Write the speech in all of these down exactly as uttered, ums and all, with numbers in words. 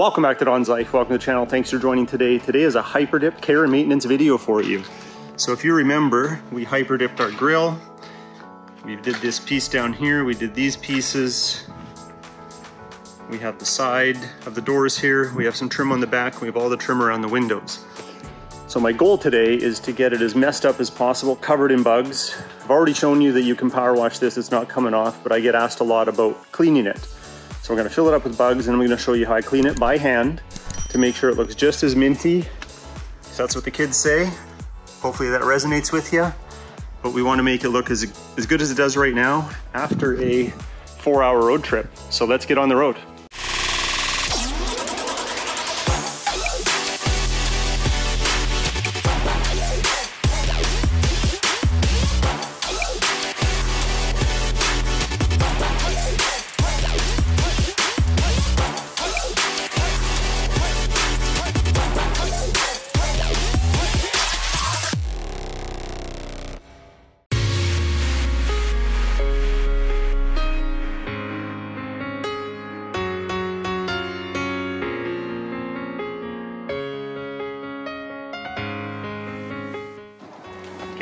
Welcome back to Don's Life. Welcome to the channel. Thanks for joining today. Today is a HyperDip care and maintenance video for you. So if you remember, we HyperDipped our grill. We did this piece down here. We did these pieces. We have the side of the doors here. We have some trim on the back. We have all the trim around the windows. So my goal today is to get it as messed up as possible, covered in bugs. I've already shown you that you can power wash this, it's not coming off, but I get asked a lot about cleaning it. So we're gonna fill it up with bugs and I'm gonna show you how I clean it by hand to make sure it looks just as minty. So that's what the kids say. Hopefully that resonates with you, but we wanna make it look as, as good as it does right now after a four hour road trip. So let's get on the road.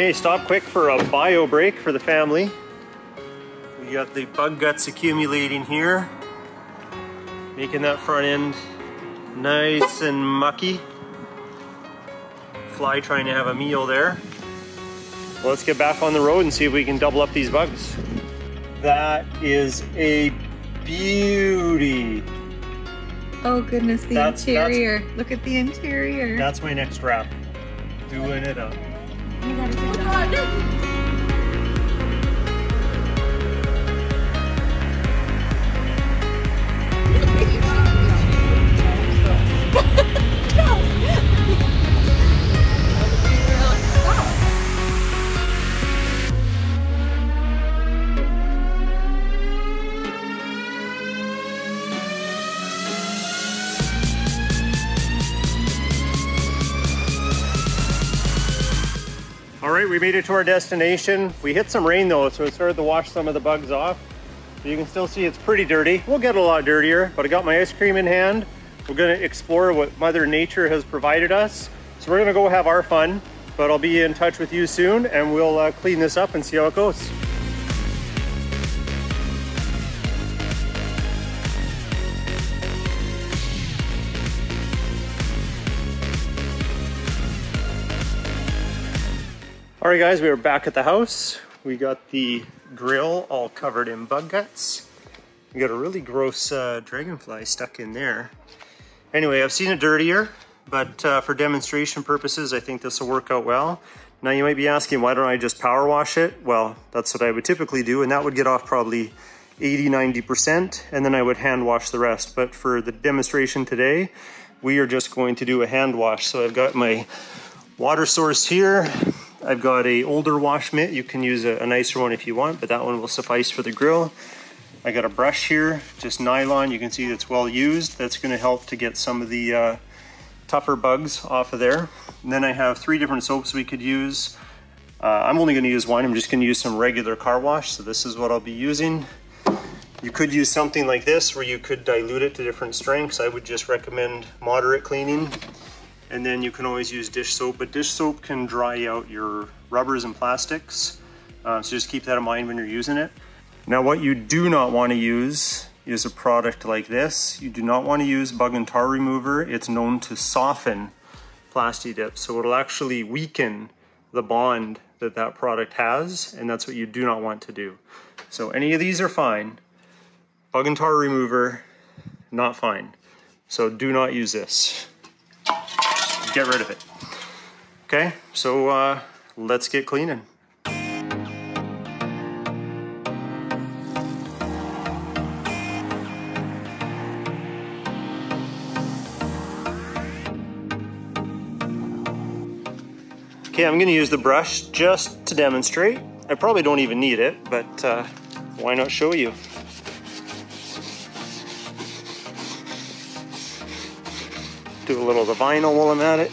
Okay, stop quick for a bio break for the family. We got the bug guts accumulating here, making that front end nice and mucky. Fly trying to have a meal there. Well, let's get back on the road and see if we can double up these bugs. That is a beauty. Oh goodness, the that's, interior. That's, Look at the interior. That's my next wrap. Doing it up. You gotta do that. All right, we made it to our destination. We hit some rain though, so it started to wash some of the bugs off. You can still see it's pretty dirty. We'll get a lot dirtier, but I got my ice cream in hand. We're gonna explore what Mother Nature has provided us. So we're gonna go have our fun, but I'll be in touch with you soon and we'll uh, clean this up and see how it goes. All right guys, we are back at the house. We got the grill all covered in bug guts. We got a really gross uh, dragonfly stuck in there. Anyway, I've seen it dirtier, but uh, for demonstration purposes, I think this will work out well. Now you might be asking, why don't I just power wash it? Well, that's what I would typically do, and that would get off probably eighty, ninety percent, and then I would hand wash the rest. But for the demonstration today, we are just going to do a hand wash. So I've got my water source here. I've got an older wash mitt. You can use a, a nicer one if you want, but that one will suffice for the grill. I got a brush here, just nylon. You can see it's well used. That's gonna help to get some of the uh, tougher bugs off of there. And then I have three different soaps we could use. Uh, I'm only gonna use one. I'm just gonna use some regular car wash. So this is what I'll be using. You could use something like this where you could dilute it to different strengths. I would just recommend moderate cleaning. And then you can always use dish soap, but dish soap can dry out your rubbers and plastics. Uh, so just keep that in mind when you're using it. Now what you do not want to use is a product like this. You do not want to use bug and tar remover. It's known to soften Plasti Dip. So it'll actually weaken the bond that that product has. And that's what you do not want to do. So any of these are fine. Bug and tar remover, not fine. So do not use this. Get rid of it. Okay, so uh, let's get cleaning. Okay, I'm gonna use the brush just to demonstrate. I probably don't even need it, but uh, why not show you? Do a little of the vinyl while I'm at it.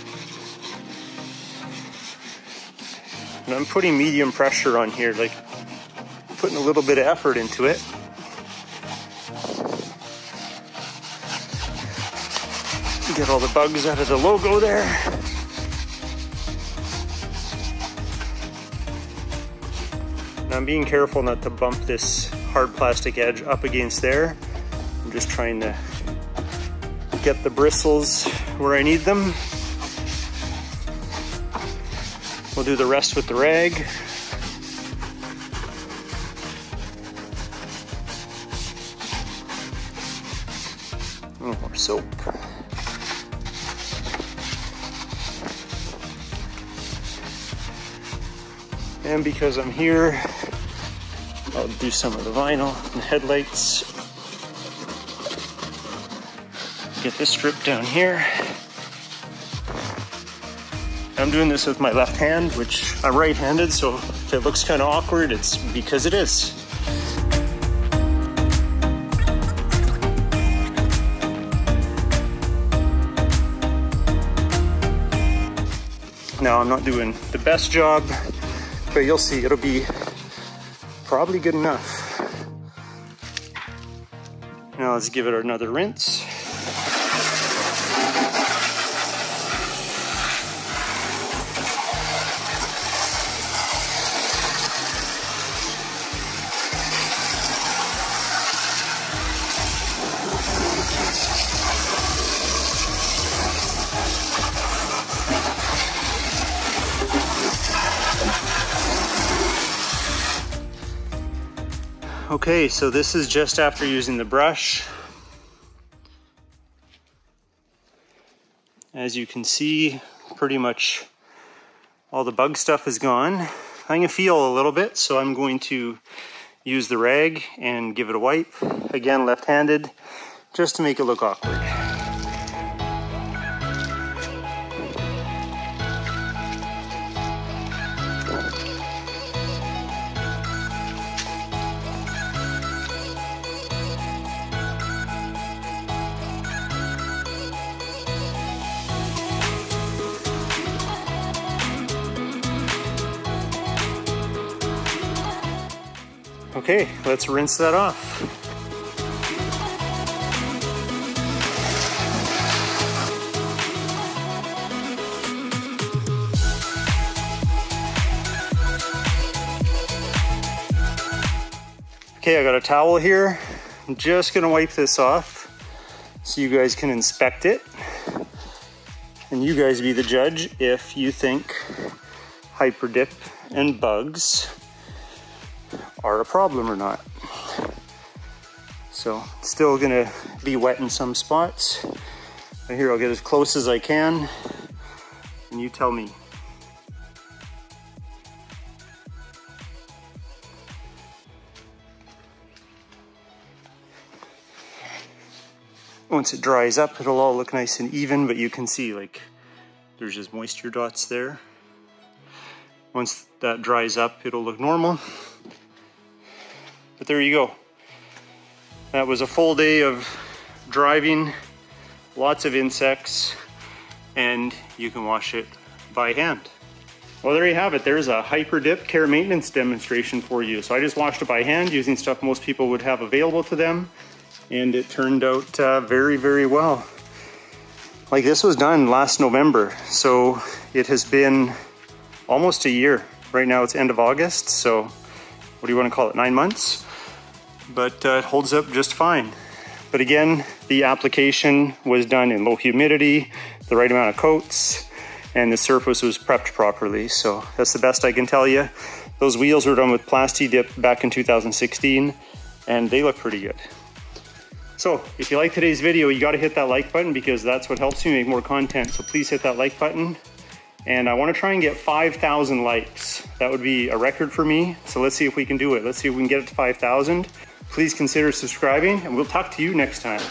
And I'm putting medium pressure on here, like putting a little bit of effort into it. Get all the bugs out of the logo there. And I'm being careful not to bump this hard plastic edge up against there. I'm just trying to get the bristles where I need them. We'll do the rest with the rag. More soap. And because I'm here, I'll do some of the vinyl and headlights. Get this strip down here. I'm doing this with my left hand, which I'm right-handed, so if it looks kind of awkward, it's because it is. Now, I'm not doing the best job, but you'll see it'll be probably good enough. Now let's give it another rinse. Okay, so this is just after using the brush. As you can see, pretty much all the bug stuff is gone. I can feel a little bit, so I'm going to use the rag and give it a wipe. Again, left-handed, just to make it look awkward. Okay, let's rinse that off. Okay, I got a towel here. I'm just gonna wipe this off so you guys can inspect it. And you guys be the judge if you think HyperDip and bugs are a problem or not. So still gonna be wet in some spots. Right here, I'll get as close as I can and you tell me. Once it dries up, it'll all look nice and even, but you can see like there's just moisture dots there. Once that dries up, it'll look normal. But there you go. That was a full day of driving, lots of insects, and you can wash it by hand. Well, there you have it. There's a HyperDip care maintenance demonstration for you. So I just washed it by hand using stuff most people would have available to them, and it turned out uh, very, very well. Like, this was done last November, so it has been almost a year. Right now it's end of August, so what do you want to call it, nine months? But uh, it holds up just fine. But again, the application was done in low humidity, the right amount of coats, and the surface was prepped properly. So that's the best I can tell you. Those wheels were done with Plasti Dip back in two thousand sixteen, and they look pretty good. So if you like today's video, you got to hit that like button because that's what helps me make more content. So please hit that like button. And I want to try and get five thousand likes. That would be a record for me. So let's see if we can do it. Let's see if we can get it to five thousand. Please consider subscribing, and we'll talk to you next time.